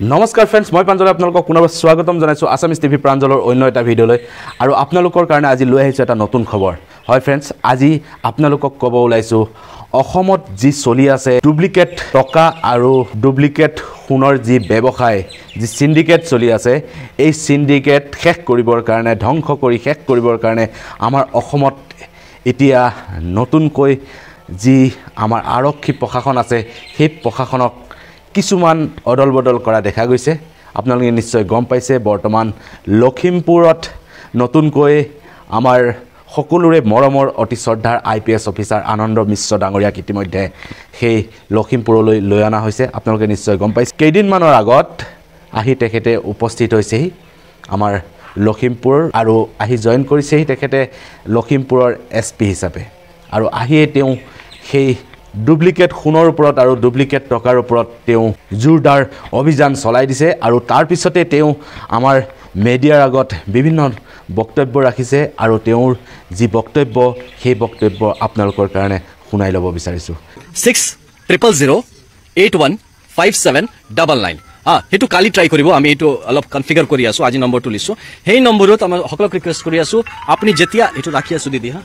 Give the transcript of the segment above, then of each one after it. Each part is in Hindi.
नमस्कार फ्रेंड्स, मैं प्रांजल आपलोक पुनर्बार स्वागतम जानाइछु आसामीज टीवी प्रांजलर अन्य एटा भिडियोले। आरो आपलोकर कारणे आज लय आइछु एटा नतुन खबर। हाय फ्रेंड्स, আজি आपलोक कब ओलाइछु অসমত जी चलि आछे डुप्लिकेट टका आरो डुप्लिकेट हुनर जी व्यवसाय जी सिंडिकेट चलि आछे, ए सिंडिकेट शेष करिबर कारणे ध्वंस करि शेष करिबर कारणे आमार অসমत इतिया नतुनकै जी आमार आरक्षी प्रशासन आछे, हे प्रशासनक किसुमान अदल बदल करा देखा गई। आपनालोके निश्चय गम पाइसे बर्तमान लखीमपुरत नतुनकै आमार सकुलोरे मरमर अति श्रद्धार IPS अफिसार आनंद मिश्र डांगरियाक इतिमध्ये हेई लखीमपुरলৈ লৈ অনা হৈছে। आपनालोके निश्चय गम पाइसे केइदिनमाনৰ আগত আহি তেখেতে উপস্থিत হৈছেহি आमार लखीमपुर आरो आহি জয়েন কৰিছেহি তেখেতে लखीमपुरर SP हिसाबे। आरो আহিয়ে তেওঁ সেই डुप्लिकेट सोनर ऊपर और डुप्लिकेट टकार ऊपर जोरदार अभियान चलै दिसे। और तार पिछते आमार मीडियार आगत विभिन्न बक्तव्य राखिसे और तेर जी बक्तव्य हेई बक्तव्य आपनालोकर कारणे शुनाई लब विचारिछु। 6000815799 हाँ हेतु काली ट्राई करिबो। आमी एटु अलप कन्फिगर करि आसु, आज नम्बर तो लिसु हेई नम्बरत आमी हकलक रिक्वेस्ट करि आसु आपनि जेतिया एटु राखि आसु दिदी। हाँ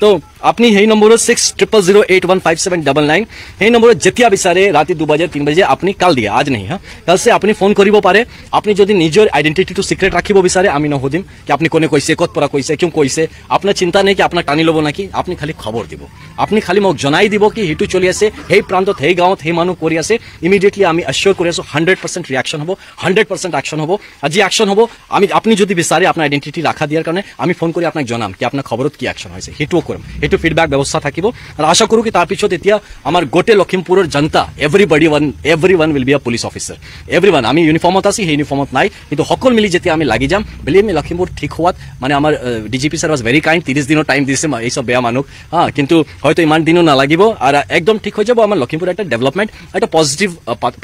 तो अपनी हे नम्बर 6000815799 हे नम्बर जेतिया विचारे राति 2 बजे 3 बजे अपनी कल दिया, आज नहीं। हाँ कल से अपनी फोन करिबो पारे। अपनी जो निजर आइडेंटिटी तो सिक्रेट राखिबो विचारे आमी नहुदिम कि अपनी कोने कइसे कत परा कइसे क्यों कइसे। अपना चिंता नहीं कि अपना टानी लबो ना कि अपनी खाली खबर दिबो, अपनी खाली मक जनाई दिबो कि हेतु चलि आसे हे प्रांतत हे गाँवत हे मानु करि आसे। इमिडिएटली आमी अश्योर करि आसो 100% रिएक्शन हबो, 100% एक्शन हबो। आज एक्शन हबो आमी अपनी जो विचारे अपना आइडेंटिटी राखा दियार कारणे आमी फोन करि आपनाक जनाम कि आपना खबरत कि एक्शन হইছে হেতু কৰিম। হেতু ফিডব্যাক ব্যৱস্থা থাকিব আৰু আশা কৰো কি তাৰ পিছত এতিয়া আমাৰ গোটে লখিমপুৰৰ জনতা everyone will be a police officer everyone. আমি ইউনিফৰ্মত আছি, সেই ইউনিফৰ্মত নাই, কিন্তু সকল মিলি যেতিয়া আমি লাগি যাম বিলিভ মি লখিমপুৰ ঠিক হোৱাত মানে আমাৰ DGP sir was very kind. 30 দিনৰ টাইম দিছে এই সব বেয়া মানুহ। হ্যাঁ কিন্তু হয়তো ইমান দিনও না লাগিব আর একদম ঠিক হৈ যাব। আমাৰ লখিমপুৰ এটা ডেভেলপমেন্ট এটা পজিটিভ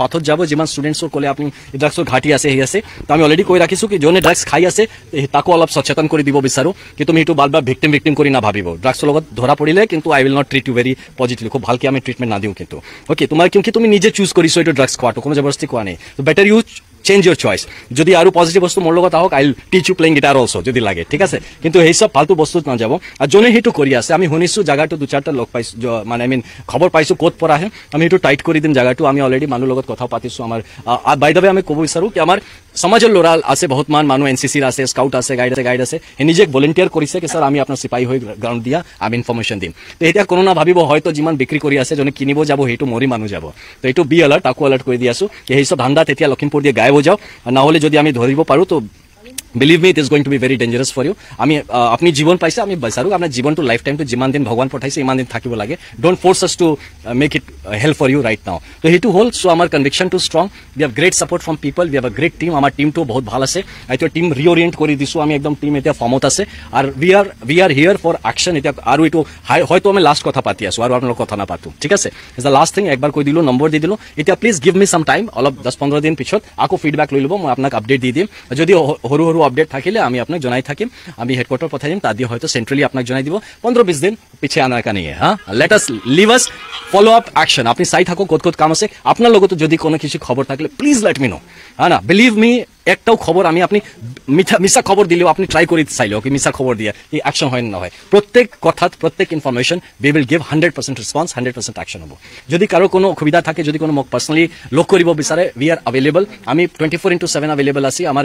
পথত যাব। যিমান স্টুডেন্টছৰ কলে আপুনি ড্ৰাগছৰ ঘাটি আছে হেই আছে, তো আমি অলৰেডি কৈ ৰাখিছো কি যোনে ড্ৰাগছ খাই আছে তাকো অলপ সচেতন কৰি দিব বিচাৰো কি তুমি হেতু বালবা ভিকটিম কৰি না ভাবিব। ড্রাগসৰ লগত ধৰা পৰিলে কিন্তু I will not treat you very positively, খুব ভালকে আমি ট্রিটমেন্ট না দিও কিন্তু ওকে তোমাৰ কিউকি তুমি নিজে চুজ কৰিছো এইটো ড্রাগস খোৱাটো, কোনো জবৰদস্তি খোৱা নাই। তো better you change your choice. যদি আৰু পজিটিভ বস্তু মোৰ লগত আহক I will teach you playing guitar also যদি লাগে, ঠিক আছে। কিন্তু এই সব ফালতু বস্তুত না যাব। আর জোনে হেতু কৰি আছে আমি শুনিছো জায়গাটো 2-4টা লোক পাইছো মানে আই মিন খবৰ পাইছো ক'ত পৰা হে, আমি এইটো টাইট কৰি দিম জায়গাটো। আমি অলৰেডি মানুহ লগত কথা পাতিছো। আমাৰ বাই দা ৱে আমি ক'ব বিচাৰো কি আমাৰ সমাজৰ ল'ৰা আছে, বহুত মানুহ NCCৰ আছে, স্কাউট আছে, গাইড আছে, হে নিজে ভলান্টিয়াৰ কৰিছে কি স্যার আমি আপোনাৰ সিপাহী হৈ গ্ৰাউণ্ড দিয়া আমি ইনফৰমেশ্যন দিম। তো এতিয়া কোনো না ভাবিব হয়তো যিমান বিক্ৰী কৰি আছে জনে কিনিব যাব হেতু মৰি মানুহ যাব। তো এইটো বি এলাৰ্ট আকো এলাৰ্ট কৰি দি আছো কি এই সব ধান্দা তেতিয়া লখিমপুৰ দিয়ে গায়ব হৈ যাও। না হলে যদি আমি ধৰিব পাৰো তো believe me it is going to be very dangerous for you। আমি আপনি জীবন পাইছে আমি বিচাৰো আপনা জীবন টু লাইফ টাইম টু যিমান দিন ভগবান পঠাইছে ইমান দিন থাকিব লাগে। Don't force us to make it help for you right now। তো হেতু হল সো আমার conviction too strong. we have great support from people, we have a great team। আমার টিম তো বহুত ভাল আছে, আইতো টিম রিঅরিয়েন্ট কৰি দিছো আমি একদম। টিম এটা ফর্মত আছে আর we are here for action। এটা আর ওইটো হয়তো আমি লাস্ট কথা পাতি আছো আর আপনার কথা না পাতো, ঠিক আছে। ইজ দা লাস্ট থিং একবার কই দিলো, নম্বর দি দিলো। এটা please give me some time, অলপ 10-15 দিন পিছত আকো ফিডব্যাক লৈ লব, মই আপোনাক আপডেট দি দিম। যদি হৰু হৰু আপডেট থাকিলে আমি আপোনাক জনাই থাকিম, আমি হেডকোয়ার্টার পঠাই দিম, তা দিয়ে হয়তো সেন্ট্রালি আপনাক জনাই দিব। 15-20 দিন পিছে আনার কানে। হ্যাঁ let us leave us follow up action. আপনি চাই থাকো কত কত কাম আছে আপনার লগত, যদি কোনো কিছু খবর থাকলে প্লিজ লেট মি নো। হ্যাঁ না বিলিভ মি একটাও খবর আমি আপনি মিছা খবর দিলেও আপনি ট্রাই করে চাইলেও কি মিছা খবর দিয়ে এই অ্যাকশন হয় না হয়। প্রত্যেক কথা প্রত্যেক information we will give 100% response, 100% action হবো। যদি কারো কোনো অসুবিধা থাকে, যদি কোনো মোক পার্সোনালি লক করিব বিচারে উই আর অ্যাভেলেবল। আমি 24/7 অ্যাভেলেবল আছি। আমার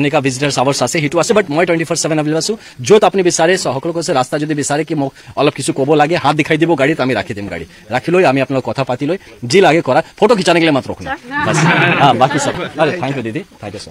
এনেকা ভিজিটার্স আওয়ার্স আছে হেতু আছে, বাট মই 24/7 অ্যাভেলেবল আছো। যত আপনি বিচারে সকল কাছে রাস্তা যদি বিচারে কি মোক অলপ কিছু কব লাগে হাত দেখাই দিব গাড়িত আমি রাখি দিম। গাড়ি রাখি লই আমি আপনার কথা পাতি লই যে লাগে করা, ফটো খিচানে গেলে মাত্র রাখুন বাস। হ্যাঁ বাকি সব আরে থ্যাংক ইউ দিদি, থ্যাংক ইউ।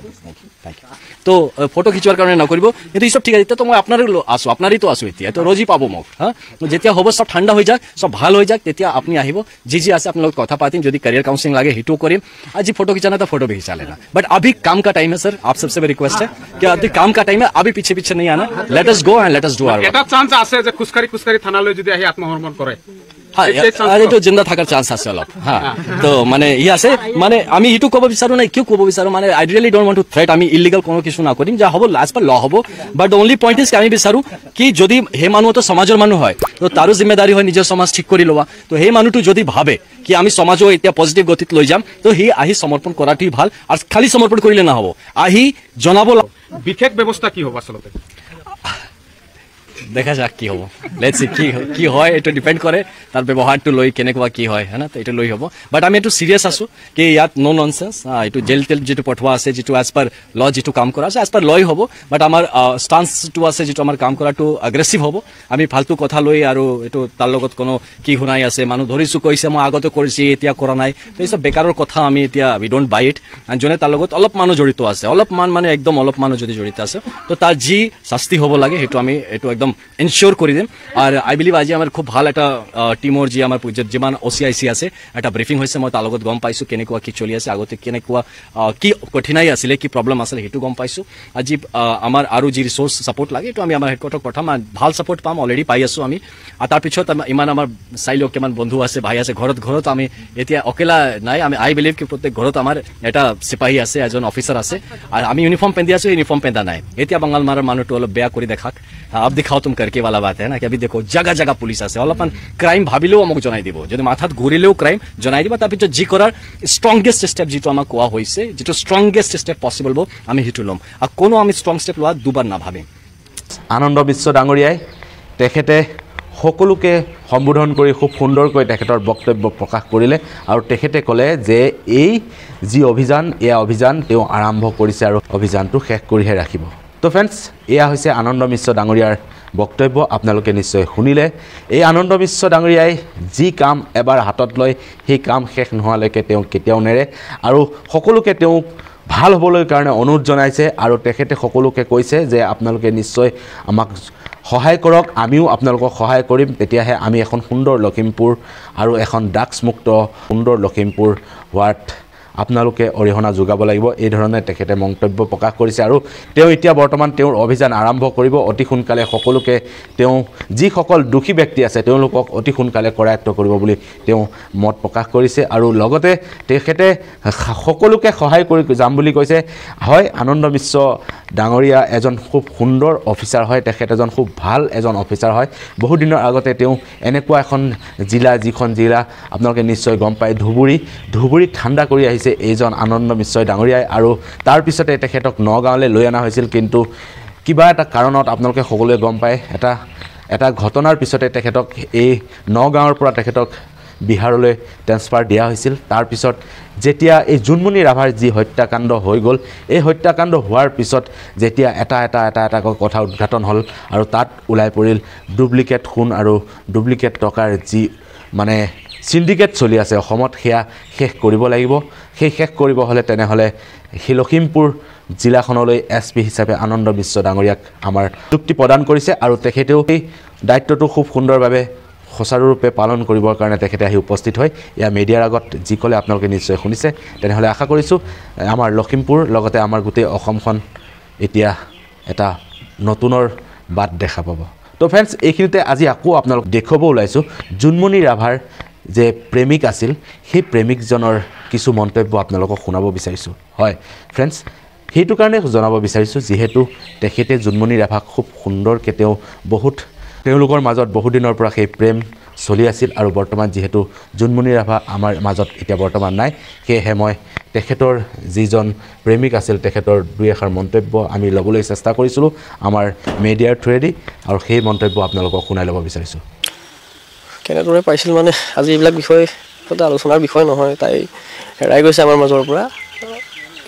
তো ফটো খিচোৱাৰ কাৰণে নকৰিব এইটো সব ঠিক আছে। তো মই আপোনাৰ আছো, আপোনাৰই তো আছো এতিয়া, তো ৰজি পাব মোক। হ্যাঁ যেতিয়া হ'ব সব ঠাণ্ডা হৈ যাক, সব ভাল হৈ যাক, তেতিয়া আপুনি আহিব। যি আছে আপোনাৰ লগত কথা পাতিম, যদি কেৰিয়াৰ কাউন্সিলিং লাগে হেতু কৰিম। আজি ফটো খিচানা তো ফটো ভি খিচালেনা, বাট अभी काम का टाइम है सर। आप सबसे मेरी रिक्वेस्ट है कि अभी काम का टाइम है, अभी पीछे पीछे नहीं आना। Let us go and let us do our. এটা চান্স আছে যে খুশকারি থানালৈ যদি আহি আত্মহরণ কৰে हाँ, अरे तो जिंदा थाकर चांस आछे अलप हाँ तो माने इया से माने आमी हिटु कोबो बिचारो ना क्यों कोबो बिचारो माने I really don't want to threat आमी इलीगल कोनो किछु ना करिम जा हबो लास्ट पर ल हबो but the only point is कि आमी बिचारो कि जदि हे मानु तो समाजर मानु होय तो तारो जिम्मेदारी होय निजे समाज ठीक करि लवा तो हे मानुटु जदि भाबे कि आमी समाजो इत्या पॉजिटिव गतित लय जाम तो हि आही समर्पण कराटी ভাল आर खाली समर्पण करिले ना हबो आही जनाबो बिखेक व्यवस्था कि हबो असलते देखा जा कि हबो लेट्स सी कि होय एटा डिपेंड करे तार व्यवहार टु लई केनेकवा कि होय है ना तो एटा लई हबो बट आमी एटु सीरियस आसु कि यात नो नॉनसेंस एटु जेल तेल जेटु पठवा आसे जेटु एज पर लॉ जेटु काम करा आसे एज पर लॉ हबो बट आमार स्टांस टु आसे जेटु आमार काम करा टु अग्रेसिव हबो आमी फालतू कथा लई आरो एटु तार लगत कोनो कि हुनाई आसे मानु धरिसु कइसे म आगत करिसि एतिया करा नाय तो एसे बेकारर कथा आमी एतिया we don't buy it and जने तार लगत अलप मानु जडित आसे अलप मान माने एकदम अलप मानु जदि जडित आसे तो तार जी शास्ति हबो लागे हेतु आमी एटु एकदम इन्श्योर करि देम और आई बिलीव आज आमार खूब ভাল এটা টিমৰ জি আমাৰ যিমান ওসিআইসি আছে এটা ব্রিফিং হৈছে মই তালগত গম পাইছো কেনেকুৱা কি চলি আছে আগতে কেনেকুৱা কি কঠিনাই আছিলে কি প্ৰবলেম আছিলে হেতু গম পাইছো আজি আমাৰ আৰু জি ৰিসোর্স সাপোর্ট লাগে তো আমি আমাৰ হেডকোটক পঠাম ভাল সাপোর্ট পাম অলৰেডি পাই আছো আমি আৰু তাৰ পিছত ইমান আমাৰ সাইলক কেমান বন্ধু আছে ভাই আছে ঘৰত ঘৰত আমি এতিয়া অকেলা নাই আমি আই বিলিভ কি প্ৰত্যেক ঘৰত আমাৰ এটা সিপাহী আছে এজন অফিচাৰ আছে আৰু আমি ইউনিফৰ্ম পিন্ধি আছো ইউনিফৰ্ম পিন্ধা নাই এতিয়া বাংগালমাৰৰ মানুহটো অলপ বেয়া কৰি দেখাক আপ দেখাও तुम करके वाला बात है ना कि अभी देखो जगह जगह पुलिस आसे ऑल अपन क्राइम भाबिलो अमक जनाई दिबो जदि माथात घुरिलेओ क्राइम जनाई दिबा तापित जी करार स्ट्रंगेस्ट स्टेप जितो आमा कोआ होइसे जितो स्ट्रंगेस्ट स्टेप पॉसिबल बो आमी हिटुलम आ कोनो आमी स्ट्रंग स्टेप लवा दुबार ना भाबे आनंद विश्व डांगरियाय तेखेते সকলোকে সম্বোধন কৰি খুব সুন্দৰকৈ তেখেতৰ বক্তব্য প্ৰকাশ কৰিলে আৰু তেখেতে ক'লে যে এই যি অভিযান এয়া অভিযান তেওঁ আৰম্ভ কৰিছে আৰু অভিযানটো শেষ কৰিহে ৰাখিব তো फ्रेंड्स এয়া হৈছে আনন্দ মিশ্ৰ ডাঙৰিয়াৰ বক্তব্য আপোনালোকে নিশ্চয় শুনিলে এই আনন্দ মিশ্ৰ ডাঙৰিয়াই যি কাম এবাৰ হাতত লয় সেই কাম শেষ নহৱালৈকে তেওঁ কেতিয়াও নেৰে আৰু সকলোকে তেওঁ ভাল হ'বলৈ কাৰণে অনুৰোধ জনাইছে আৰু তেখেতে সকলোকে কৈছে যে আপোনালোকে নিশ্চয় আমাক সহায় কৰক আমিও আপোনালোকক সহায় কৰিম তেতিয়াহে আমি এখন সুন্দৰ লখিমপুৰ আৰু এখন ড্ৰাগছ মুক্ত সুন্দৰ লখিমপুৰ হোৱাৰ আপোনালোকে অৰিহণা যোগাব লাগিব এই ধৰণে তেখেতে মন্তব্য প্ৰকাশ কৰিছে আৰু তেওঁ এতিয়া বৰ্তমান তেওঁৰ অভিযান আৰম্ভ কৰিব অতি সোনকালে সকলোকে তেওঁ যি সকল দুখী ব্যক্তি আছে তেওঁলোকক অতি সোনকালে কৰায়ত্ব কৰিব বুলি তেওঁ মত প্ৰকাশ কৰিছে আৰু লগতে তেখেতে সকলোকে সহায় কৰি যাম বুলি কৈছে হয় আনন্দ মিশ্ৰ ডাঙৰিয়া এজন খুব সুন্দৰ অফিচাৰ হয় তেখেত এজন খুব ভাল এজন অফিচাৰ হয় বহু দিনৰ আগতে তেওঁ এনেকুৱা এখন জিলা যিখন জিলা আপোনালোকে নিশ্চয় গম পায় ধুবুৰী ধুবুৰী ঠাণ্ডা কৰি আহিছে एजन आनंद मिश्र डांगरियाई और तार पिछते तेखेतक नगाँवले लै अना होइसिल किन्तु किबा एटा कारणत आपनालोके सकलोए गम पाए एटा एटा घटनार पिछते तेखेतक ए नगाँवर पुरा तेखेतक बिहारले ट्रांसफार दिया होइसिल तार पिছত जेतिया ए जुनमुनी राभार जी हत्याकांड हो गल ए हत्याकांड होवार पिছত जेतिया एटा एटा एटा एटा कथा उद्घाटन हल और तात उलाय परिल डुप्लिकेट खून और डुप्लिकेट टकार जी माने सिन्डिकेट चलि आछे अहोमत हेया शेष करिब लागिब हे शेष करिब हले तेने हले लखीमपुर जिलाखनलै एस पी हिसाबे आनंद मिश्र डांगरियाक आमार चुक्ति प्रदान करिसे आरो तेखेतेओ दायित्वटो खूब सुन्दरभावे सुचारुरूपे पालन करिबर कारणे तेखेते आहि उपस्थित हय या मीडियार आगत जी कले आपनालोके निश्चय शुनिसे तेने हले आशा करिसु आमार लखीमपुर लगते आमार गोटे अहोमखन एतिया एटा नतुनर बात देखा पाब तो फ्रेंड्स एखिनिते आज आकौ आपनालोक देखब ओलाइसु जुनमणि राभार जे प्रेमिक आसिल हे प्रेमिकजनर किछु मन्तव्य आपनालोকক শুনাব বিচাৰিছো হয় फ्रेंड्स हेतु कारणे जनाब বিচাৰিছো যেহেতু তেখেতে জুনমনি ৰাভাক খুব সুন্দৰকে তেওঁ বহুত তেওঁলোকৰ মাজত বহু দিনৰ পৰা সেই প্ৰেম চলি আছিল আৰু বৰ্তমান যেহেতু জুনমনি ৰাভা আমাৰ মাজত এতিয়া বৰ্তমান নাই সেয়েহে মই তেখেতৰ যিজন প্ৰেমিক আছিল তেখেতৰ দুই এখাৰ মন্তব্য আমি লবলৈ চেষ্টা কৰিছিলো আমাৰ মিডিয়াৰ থ্ৰুৱেদি আৰু সেই মন্তব্য আপোনালোকক শুনাই ল'ব বিচাৰিছো केनेदरे पाइसिल माने आज एबिला विषय कथा आलोचनार विषय नहय ताई हेराय गयसे आमार मजर पुरा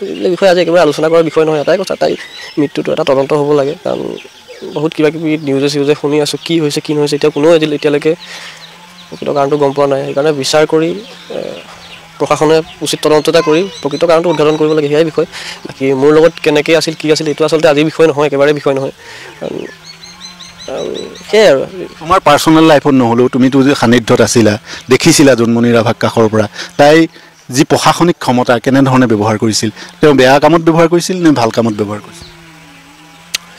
एबिला विषय आज एकेबारे आलोचना करार विषय नहय ताई कथा ताई मृत्युतो एटा तदन्त होबो लागे कारण बहुत किबा किबि न्यूज सिउजे शुनि आसु की होइसे किन होइसे इटा कोनो एदिल इटालेके प्रकृत कारणतो गम पोवा नाय हेकारणे विचार करि प्रशासने उचित तदन्तता करि प्रकृत कारणतो उद्घाटन करिब लागे हेय विषय बाकी मोर लगत केनेके आसिल की आसिल इटा आसलते आज विषय नहय एकेबारे विषय नहय तुम पार्सनल लाइफ नहलो तुम तो सानिध्यत आसा देखी जुनमणि राभाक काखर परा ताई जी प्रशासनिक क्षमता केने धरणे व्यवहार करिसिल ते बेया कामत व्यवहार करिसिल ने भाल कामत व्यवहार करिसिल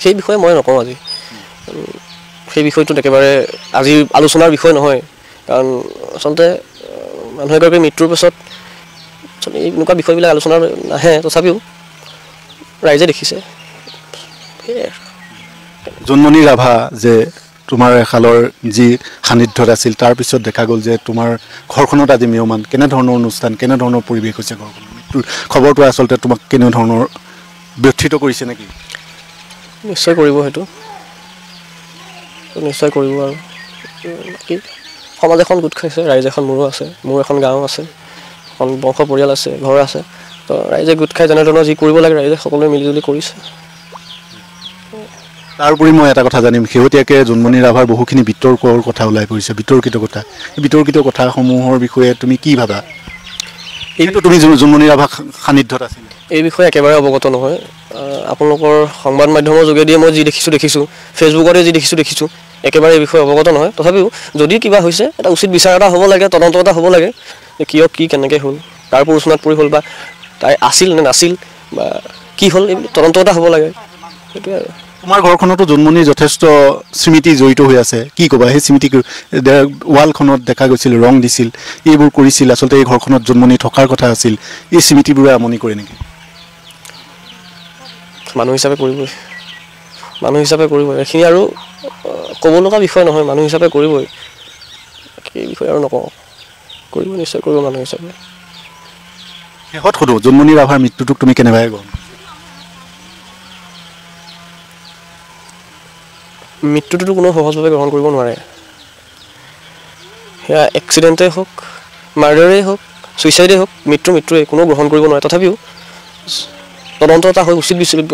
সেই বিষয়ে মই নকওঁ আজি সেই বিষয়টো একেবাৰে আজি আলোচনাৰ বিষয় নহয় कारण आसलते मानुगराकी मृत्युर पास एनेकुवा विषयबिल आलोचना नाहे तथापिओ राइजे देखिसे जन्मनि राभा जे तुमार एखालर जी सानिध्य आछिल तार पिছত देखा गल जे तुमार घरखनत आज मियमान केने धৰণৰ অনুষ্ঠাन केने धৰণৰ পৰিৱেশ হৈছে ঘৰখন মৃত্যুৰ খবৰটো আচলতে তোমাক কেনে ধৰণৰ ব্যথিত কৰিছে নেকি নিশ্চয় কৰিব হেতু নিশ্চয় কৰিব আৰু কি সমাজ এখন গোট খাইছে ৰাইজ এখন মোৰো আছে মোৰ এখন গাঁও আছে এখন বংশ পৰিয়াল আছে ঘৰ আছে তো ৰাইজে গোট খাই জানে ধৰণৰ যি কৰিব লাগে ৰাইজে সকলোৱে মিলিজুলি কৰিছে तारपरि मैं एटा कथा जानिम खेवटियाके जन्मनि राभार बहुखिनि बितर्कर कथा उलाय परिसे बितर्कित कथा बितर्कित कथा समूहर विषये तुमि कि भाबा एतो तुमि जन्मनि राभा सानिध्यत आछिले ए विषय एकेबारे अवगत नहय आपनलोकर संवाद माध्यम जोगे दिए मैं जी देखिसु देखिसु फेसबुकरे जी देखिसु देखिसु एकेबारे ए विषय अवगत नहय तथापिओ जदि किबा होइसे एटा उचित बिचारता हबो लागे तदन्तता हबो लागे किय कि केनेके होल तार प्रश्नत परि होल बा ताई आसिल ने नासिल बा कि होल तदन्तता हबो लागे एतो तुमार घरखनतो जन्मनि जथेष्ट स्मृति जड़ित हो आछे कि कबा हे स्मृति वालखनत देखा गयिसिल रंग दिसिल एबोर करिसिल आसलते ए घरखनत जन्मनि थकार कथा आछिल ए स्मृतिबुरे आमनि करे नेकि मानुह हिसाबे करिब एखिनि आरो कबलका विषय नहय मानुह हिसाबे करिब कि विषय आरो नक करिब निश्चय करिब मानुह हिसाबे हेहत खदो जन्मनि राभार मृत्युटुक तुमि केने भाय गम मृत्यु तो कोनो सहजभावे ग्रहण करिब नवारे या एक्सिडेंटे होक मार्डरे होक सुइसाइडे होक मृत्यु मृत्युए कोनो ग्रहण करिब नवारे तथापिओ तदन्तता होइ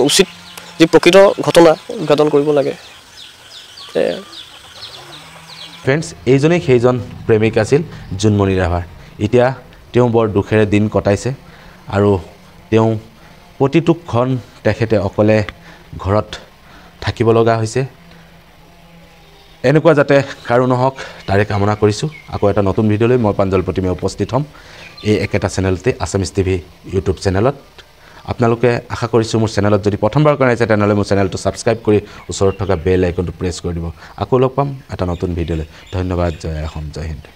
उचित जे प्रकृत घटना उद्घाटन करिब लागे फ्रेंड्स एजने हेजन प्रेमिक आसिल जुनमणि राभार इतिया तेउ बर दुखेरे दिन कटाइसे आरो तेउ प्रतिटुक खन तेखेते अकले घरत থাকিব লগা হৈছে एनेकुवा जाते कारो नहक तारे कामना करिछु आको एटा नतुन भिडियोले म पांजल प्रतिमे उपस्थित हम ए एकेटा चैनलते आसामिस टीवी यूट्यूब चैनलत आपनालोके आशा करिछु मोर चैनलत जदि प्रथमबार करना चाहे तेनहले मोर चैनलटु सब्सक्राइब करि उसरत थका बेल आइकनटु प्रेस करि दिबो आको लग पाम एटा नतुन भिडियोले धन्यवाद जय हम जय हिंद।